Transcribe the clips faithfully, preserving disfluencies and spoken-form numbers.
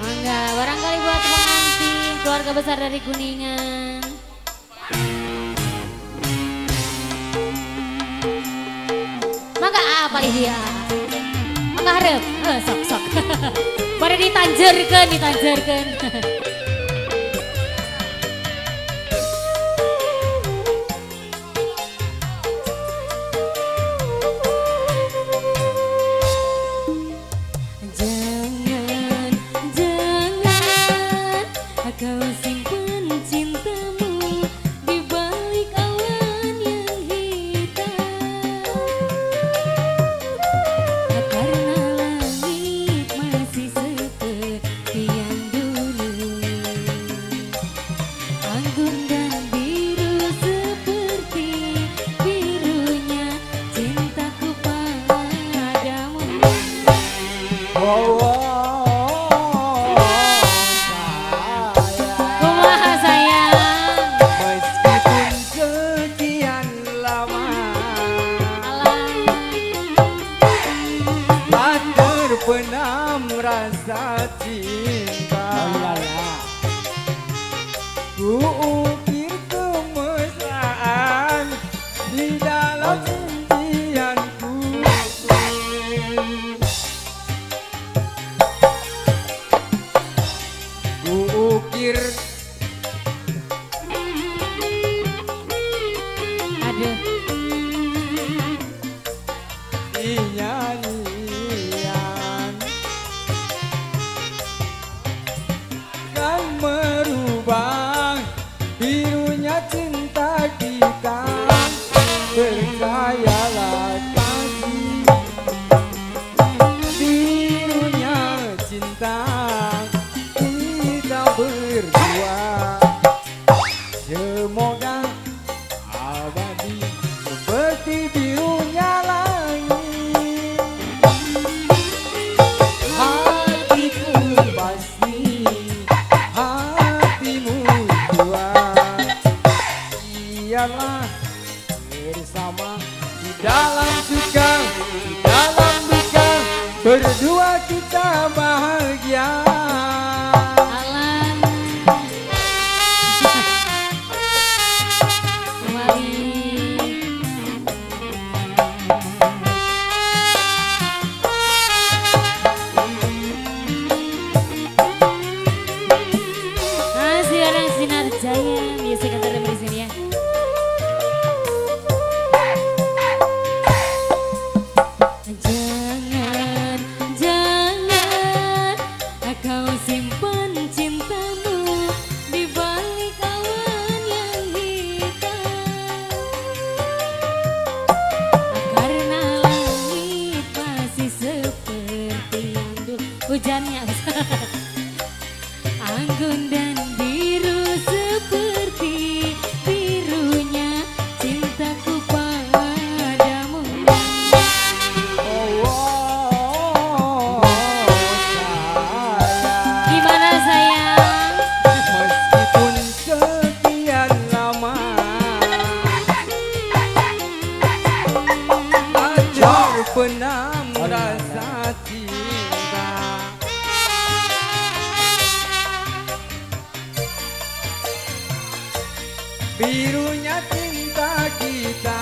Mangga, barangkali buat Mang Anti, keluarga besar dari Kuningan. Mangga apa dia? Mangga harap, eh, sok sok. Baru ditanjerkan, ditanjerkan. Benam rasa cinta ku ukir kemesraan di dalam impianku. Ku ukir aduh dinyanyi merubah birunya cinta kita. Percayalah kasih birunya cinta kita berdua. Semoga abadi seperti birunya langit. Hatiku pasti biarlah bersama di dalam suka, di dalam duka, berdua kita bahagia. Hujannya anggun dan biru seperti birunya cintaku padamu. Oh, oh, oh, gimana sayang? Meskipun sekian lama hancur pernah merasa cinta. Birunya cinta kita,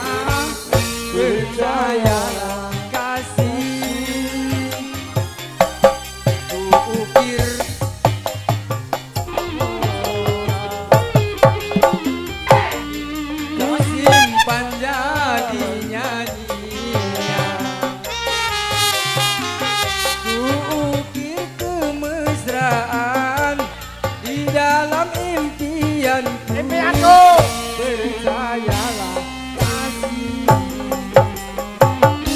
percayalah kasih ku ukir. Ku simpan jadi nyanyian, ku ukir kemesraan di dalam impianku. Impianku. Percayalah kasih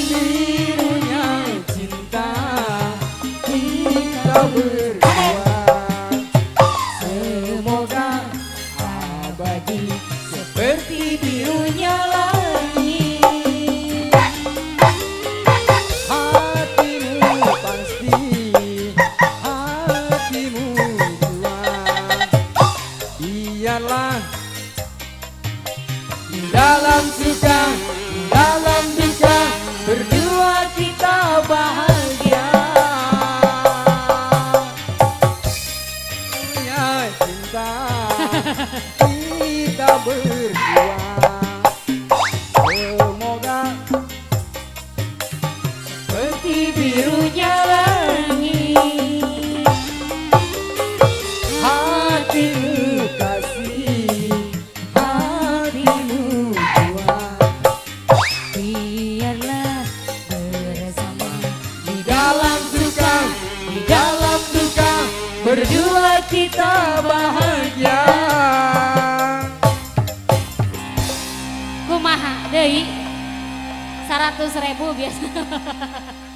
birunya cinta kita berdua. Semoga abadi seperti birunya langit. Hatimu pasti, hatimu kuat. Biarlah dalam suka, dalam duka, berdua kita bahagia. kita berdua. Semoga seperti birunya langit hatimu kasih, hatimu jua. Biarlah bersama di dalam duka, di dalam duka berdua kita bahagia. Kumaha deui seratus ribu biasa.